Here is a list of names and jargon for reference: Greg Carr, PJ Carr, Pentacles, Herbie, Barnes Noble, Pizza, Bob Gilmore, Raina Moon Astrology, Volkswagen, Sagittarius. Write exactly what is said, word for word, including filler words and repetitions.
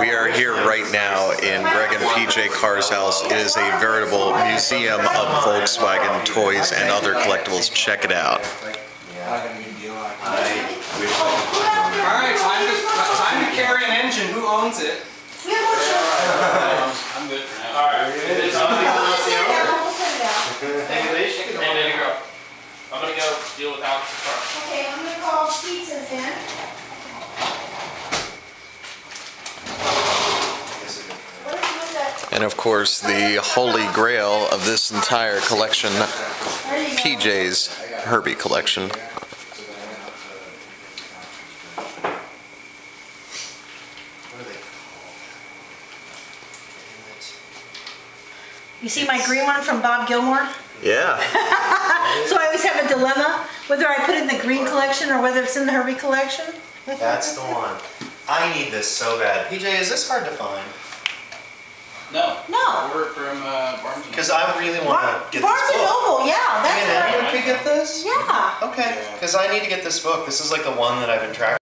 We are here right now in Greg and P J Carr's house. It is a veritable museum of Volkswagen toys and other collectibles. Check it out. Alright, time to, time to carry an engine. Who owns it? I'm good for now. Alright. Take a leash. Take a girl. I'm going to go deal with Alex. Okay, I'm going to call Pizza then. And of course, the holy grail of this entire collection, P J's Herbie collection. You see my green one from Bob Gilmore? Yeah. So I always have a dilemma whether I put it in the green collection or whether it's in the Herbie collection. That's the one. I need this so bad. P J, is this hard to find? No. No. We're from uh, Barnes Noble. Because I really want to get Barnes this book. Barnes Noble, yeah. That's where I, I, I get this? Yeah. Okay. Because I need to get this book. This is like the one that I've been tracking.